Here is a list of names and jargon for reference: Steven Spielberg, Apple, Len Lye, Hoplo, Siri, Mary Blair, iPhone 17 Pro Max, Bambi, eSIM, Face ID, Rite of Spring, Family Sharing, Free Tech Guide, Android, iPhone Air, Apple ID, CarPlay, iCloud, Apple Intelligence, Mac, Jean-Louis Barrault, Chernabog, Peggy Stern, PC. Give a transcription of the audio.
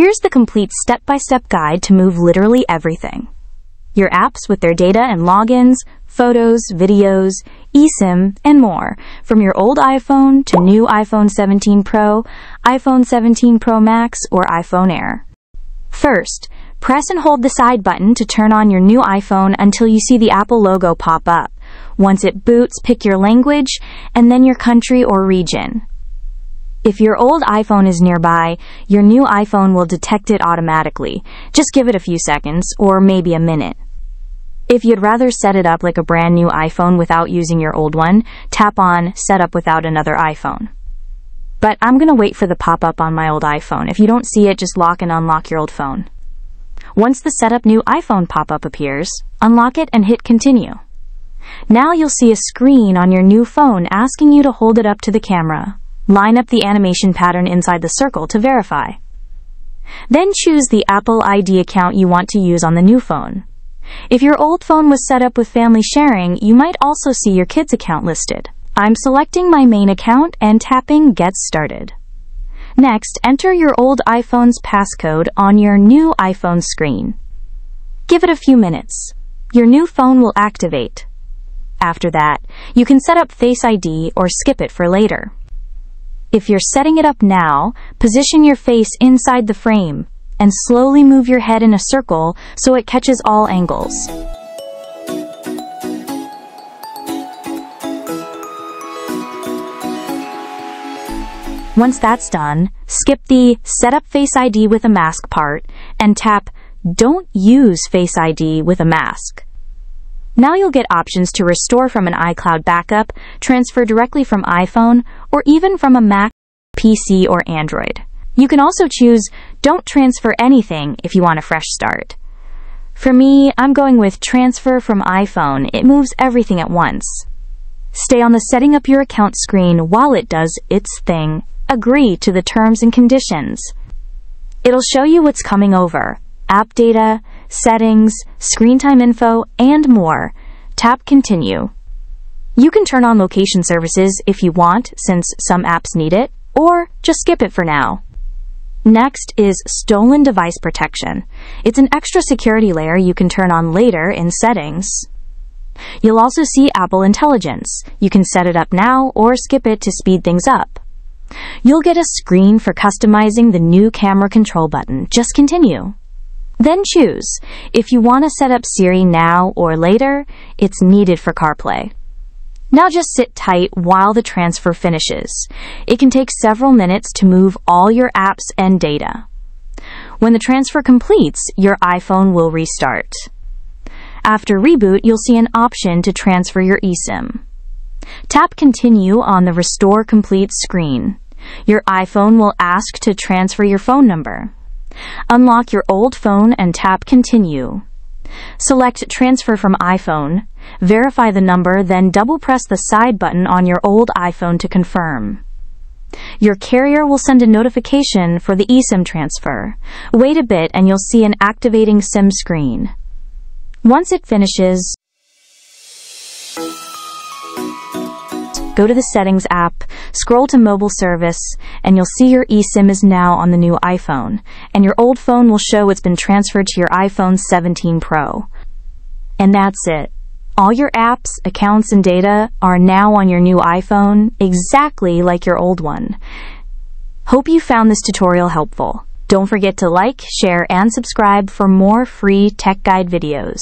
Here's the complete step-by-step guide to move literally everything. Your apps with their data and logins, photos, videos, eSIM, and more, from your old iPhone to new iPhone 17 Pro, iPhone 17 Pro Max, or iPhone Air. First, press and hold the side button to turn on your new iPhone until you see the Apple logo pop up. Once it boots, pick your language, and then your country or region. If your old iPhone is nearby, your new iPhone will detect it automatically. Just give it a few seconds, or maybe a minute. If you'd rather set it up like a brand new iPhone without using your old one, tap on Set Up Without Another iPhone. But I'm going to wait for the pop-up on my old iPhone. If you don't see it, just lock and unlock your old phone. Once the Set Up New iPhone pop-up appears, unlock it and hit Continue. Now you'll see a screen on your new phone asking you to hold it up to the camera. Line up the animation pattern inside the circle to verify. Then choose the Apple ID account you want to use on the new phone. If your old phone was set up with Family Sharing, you might also see your kids' account listed. I'm selecting my main account and tapping Get Started. Next, enter your old iPhone's passcode on your new iPhone screen. Give it a few minutes. Your new phone will activate. After that, you can set up Face ID or skip it for later. If you're setting it up now, position your face inside the frame and slowly move your head in a circle so it catches all angles. Once that's done, skip the Set Up Face ID with a Mask part and tap Don't Use Face ID with a Mask. Now you'll get options to restore from an iCloud backup, transfer directly from iPhone, or even from a Mac, PC, or Android. You can also choose Don't Transfer Anything if you want a fresh start. For me, I'm going with Transfer from iPhone. It moves everything at once. Stay on the Setting Up Your Account screen while it does its thing. Agree to the terms and conditions. It'll show you what's coming over: app data, settings, screen time info, and more. Tap Continue. You can turn on location services if you want, since some apps need it, or just skip it for now. Next is Stolen Device Protection. It's an extra security layer you can turn on later in Settings. You'll also see Apple Intelligence. You can set it up now or skip it to speed things up. You'll get a screen for customizing the new camera control button. Just continue. Then choose if you want to set up Siri now or later. It's needed for CarPlay. Now just sit tight while the transfer finishes. It can take several minutes to move all your apps and data. When the transfer completes, your iPhone will restart. After reboot, you'll see an option to transfer your eSIM. Tap Continue on the Restore Complete screen. Your iPhone will ask to transfer your phone number. Unlock your old phone and tap Continue. Select Transfer from iPhone, verify the number, then double-press the side button on your old iPhone to confirm. Your carrier will send a notification for the eSIM transfer. Wait a bit and you'll see an activating SIM screen. Once it finishes, go to the Settings app, scroll to Mobile Service, and you'll see your eSIM is now on the new iPhone, and your old phone will show it's been transferred to your iPhone 17 Pro. And that's it. All your apps, accounts, and data are now on your new iPhone, exactly like your old one. Hope you found this tutorial helpful. Don't forget to like, share, and subscribe for more free Tech Guide videos.